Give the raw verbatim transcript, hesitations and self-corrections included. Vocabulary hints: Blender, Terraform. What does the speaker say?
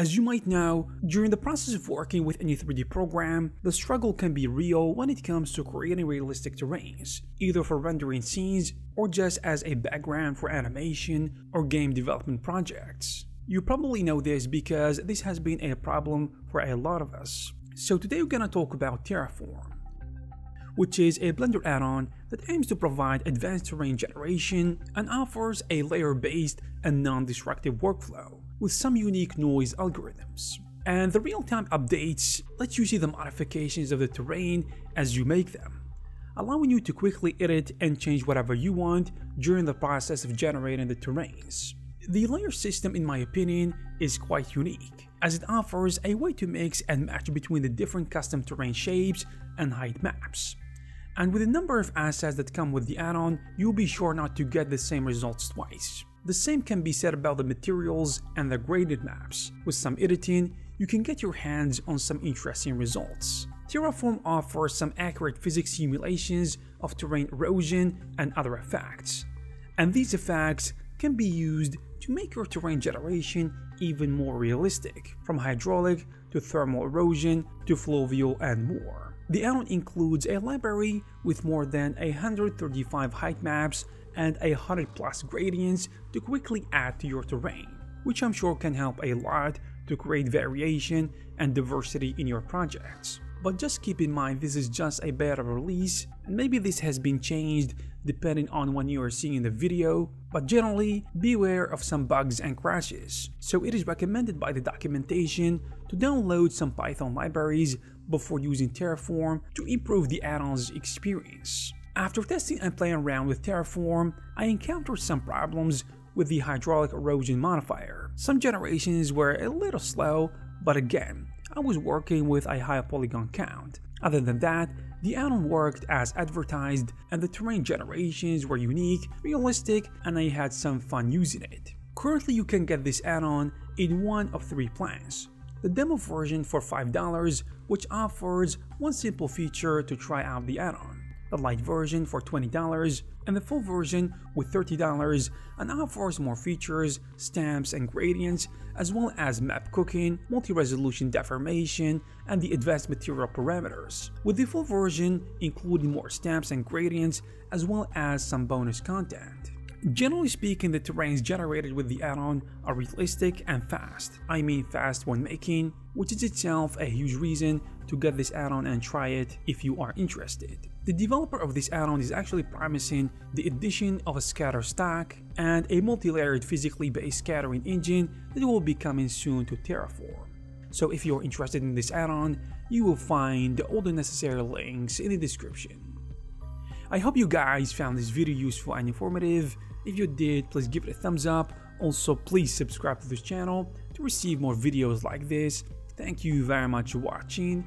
As you might know, during the process of working with any three D program, the struggle can be real when it comes to creating realistic terrains, either for rendering scenes or just as a background for animation or game development projects. You probably know this because this has been a problem for a lot of us. So today we're gonna talk about Terraform, which is a Blender add-on that aims to provide advanced terrain generation and offers a layer-based and non-destructive workflow with some unique noise algorithms. And the real-time updates let you see the modifications of the terrain as you make them, allowing you to quickly edit and change whatever you want during the process of generating the terrains. The layer system, in my opinion, is quite unique, as it offers a way to mix and match between the different custom terrain shapes and height maps. And with the number of assets that come with the add-on, you'll be sure not to get the same results twice. The same can be said about the materials and the graded maps. With some editing, you can get your hands on some interesting results. Terraform offers some accurate physics simulations of terrain erosion and other effects, and these effects can be used to make your terrain generation even more realistic, from hydraulic to thermal erosion to fluvial and more. The add-on includes a library with more than one hundred thirty-five height maps and one hundred plus gradients to quickly add to your terrain, which I'm sure can help a lot to create variation and diversity in your projects. But just keep in mind, this is just a beta release, and maybe this has been changed depending on when you are seeing the video, but generally beware of some bugs and crashes, so it is recommended by the documentation to download some Python libraries before using Terraform to improve the add-on's experience. After testing and playing around with Terraform, I encountered some problems with the hydraulic erosion modifier. Some generations were a little slow, but again, I was working with a high polygon count. Other than that, the add-on worked as advertised, and the terrain generations were unique, realistic, and I had some fun using it. Currently, you can get this add-on in one of three plans. The demo version for five dollars, which offers one simple feature to try out the add-on, the light version for twenty dollars, and the full version with thirty dollars, and offers more features, stamps and gradients, as well as map cooking, multi-resolution deformation, and the advanced material parameters, with the full version including more stamps and gradients, as well as some bonus content. Generally speaking, the terrains generated with the add-on are realistic and fast. I mean fast when making, which is itself a huge reason to get this add-on and try it if you are interested. The developer of this add-on is actually promising the addition of a scatter stack and a multi-layered physically based scattering engine that will be coming soon to Terraform. So if you're interested in this add-on, you will find all the necessary links in the description. I hope you guys found this video useful and informative. If you did, please give it a thumbs up. Also, please subscribe to this channel to receive more videos like this. Thank you very much for watching,